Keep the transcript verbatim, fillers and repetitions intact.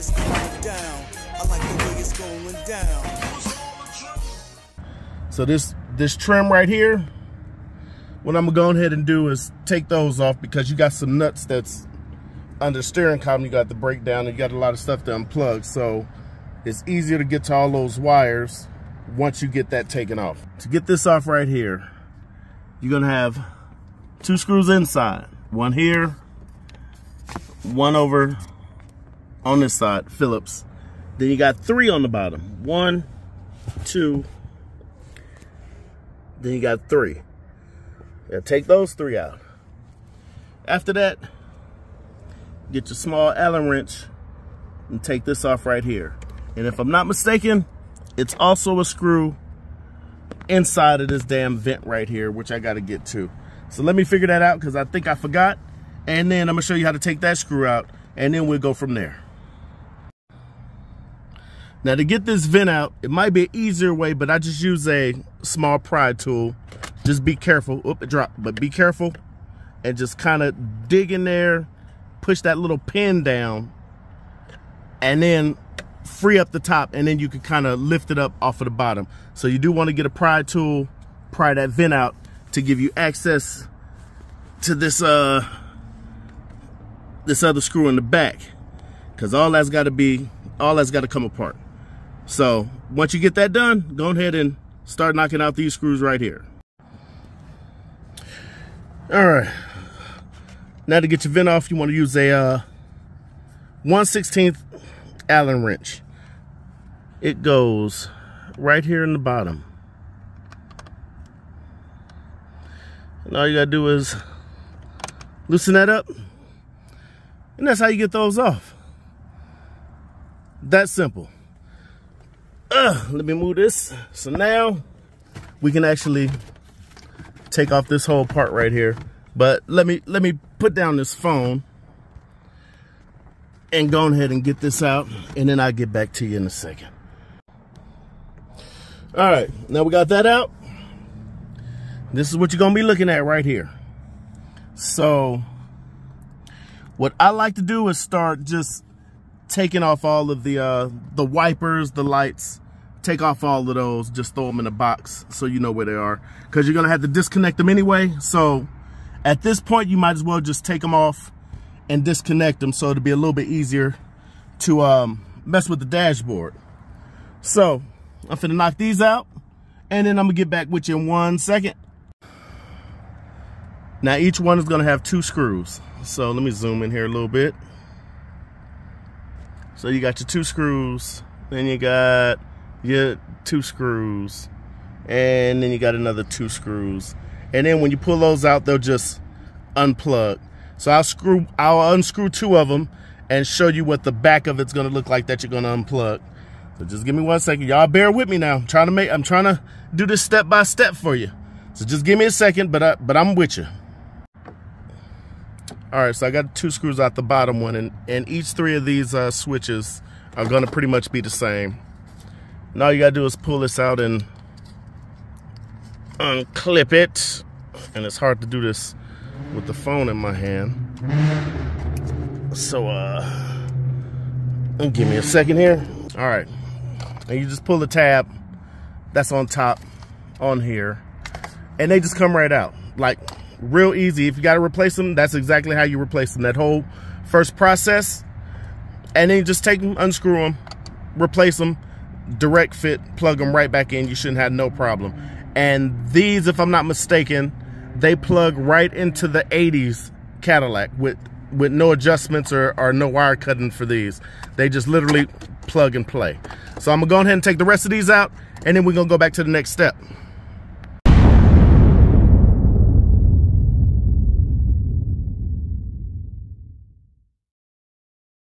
it's going down. I like the way it's going down. So this this trim right here, what I'm gonna go ahead and do is take those off, because you got some nuts that's under steering column, you got the brake down, and you got a lot of stuff to unplug. So it's easier to get to all those wires once you get that taken off. To get this off right here, you're gonna have two screws inside, one here, one over on this side, Phillips. Then you got three on the bottom, one, two, then you got three. Now take those three out. After that, get your small Allen wrench and take this off right here. And if I'm not mistaken, it's also a screw inside of this damn vent right here, which I gotta get to. So let me figure that out, because I think I forgot. And then I'm gonna show you how to take that screw out, and then we'll go from there. Now, to get this vent out, it might be an easier way, but I just use a small pry tool. Just be careful, oop, it dropped, but be careful and just kind of dig in there, push that little pin down, and then free up the top, and then you can kind of lift it up off of the bottom. So you do want to get a pry tool, pry that vent out to give you access to this uh this other screw in the back, because all that's got to be all that's got to come apart. So once you get that done, go ahead and start knocking out these screws right here. All right, now to get your vent off, you want to use a uh, one sixteenth Allen wrench. It goes right here in the bottom. And all you gotta do is loosen that up, and that's how you get those off. That simple. Uh, let me move this. So now we can actually take off this whole part right here. But let me let me put down this phone and go ahead and get this out, and then I'll get back to you in a second. All right, now we got that out. This is what you're gonna be looking at right here. So what I like to do is start just taking off all of the uh, the wipers, the lights, take off all of those, just throw them in a box so you know where they are, because you're gonna have to disconnect them anyway. So at this point, you might as well just take them off and disconnect them, so it'll be a little bit easier to um, mess with the dashboard. So I'm finna knock these out, and then I'm gonna get back with you in one second. Now each one is gonna have two screws. So let me zoom in here a little bit. So you got your two screws, then you got your two screws, and then you got another two screws. And then when you pull those out, they'll just unplug. So I'll screw, I'll unscrew two of them and show you what the back of it's gonna look like that you're gonna unplug. So just give me one second, y'all. Bear with me now. I'm trying to make, I'm trying to do this step by step for you. So just give me a second, but I, but I'm with you. All right, so I got two screws out the bottom one, and and each three of these uh, switches are gonna pretty much be the same. And all you gotta do is pull this out and unclip it. And it's hard to do this with the phone in my hand. So, uh, give me a second here. All right, and you just pull the tab that's on top on here, and they just come right out, like real easy. If you gotta replace them, that's exactly how you replace them, that whole first process. And then you just take them, unscrew them, replace them, direct fit, plug them right back in. You shouldn't have no problem. And these, if I'm not mistaken, they plug right into the eighties Cadillac with with no adjustments or, or no wire cutting for these. They just literally plug and play. So I'm gonna go ahead and take the rest of these out, and then we're gonna go back to the next step.